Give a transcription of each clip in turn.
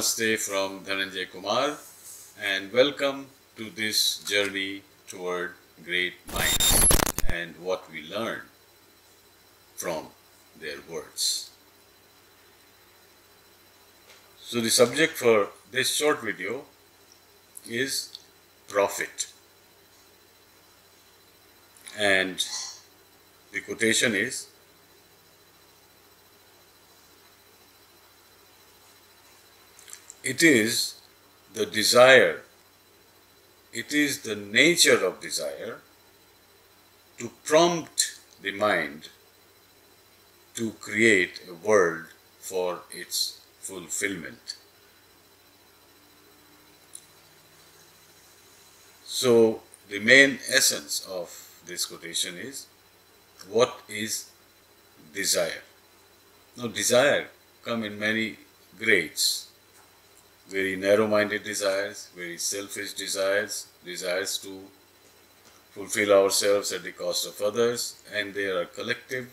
Namaste from Dhananjaya Kumar, and welcome to this journey toward great minds and what we learn from their words. So the subject for this short video is profit, and the quotation is, "It is the desire, it is the nature of desire to prompt the mind to create a world for its fulfillment." So the main essence of this quotation is, what is desire? Now, desire comes in many grades: very narrow-minded desires, very selfish desires, desires to fulfill ourselves at the cost of others, and there are collective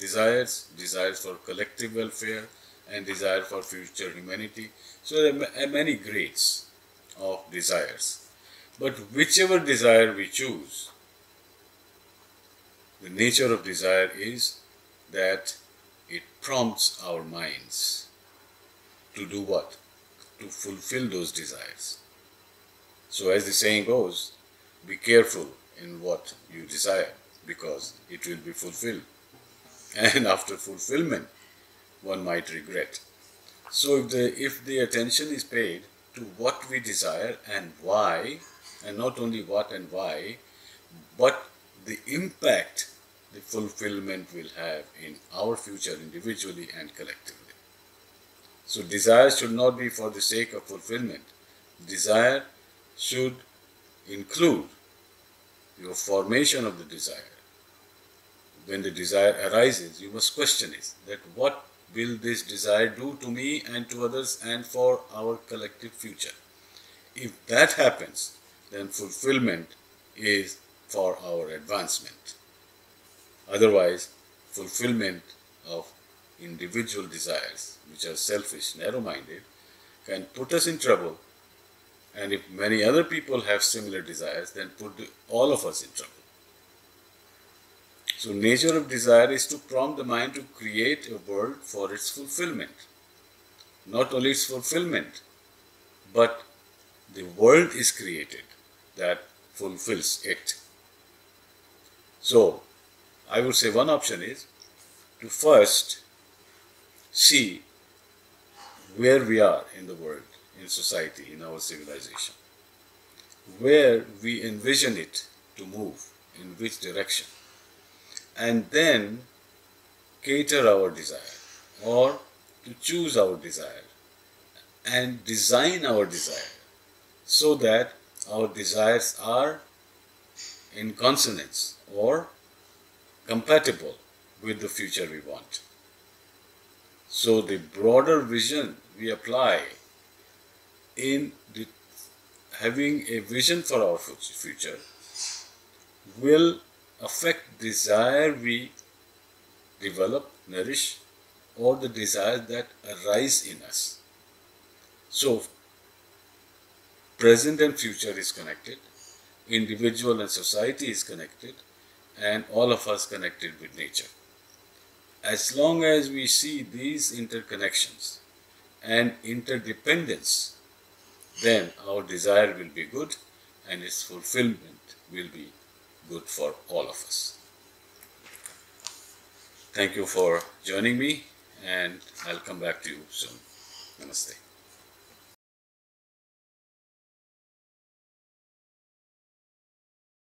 desires, desires for collective welfare, and desire for future humanity. So there are many grades of desires. But whichever desire we choose, the nature of desire is that it prompts our minds to do what? To fulfill those desires. So as the saying goes, be careful in what you desire, because it will be fulfilled. And after fulfillment, one might regret. So if the attention is paid to what we desire and why, and not only what and why, but the impact the fulfillment will have in our future individually and collectively. So desire should not be for the sake of fulfillment. Desire should include your formation of the desire. When the desire arises, you must question it, that what will this desire do to me and to others and for our collective future? If that happens, then fulfillment is for our advancement. Otherwise, fulfillment of individual desires, which are selfish, narrow-minded, can put us in trouble. And if many other people have similar desires, then put all of us in trouble. So nature of desire is to prompt the mind to create a world for its fulfillment. Not only its fulfillment, but the world is created that fulfills it. So I would say one option is to first see where we are in the world, in society, in our civilization, where we envision it to move, in which direction, and then cater our desire, or to choose our desire and design our desire so that our desires are in consonance or compatible with the future we want. So the broader vision we apply in having a vision for our future will affect desire we develop, nourish, or the desire that arise in us. So present and future is connected, individual and society is connected, and all of us connected with nature. As long as we see these interconnections and interdependence, then our desire will be good and its fulfillment will be good for all of us. Thank you for joining me, and I'll come back to you soon. Namaste.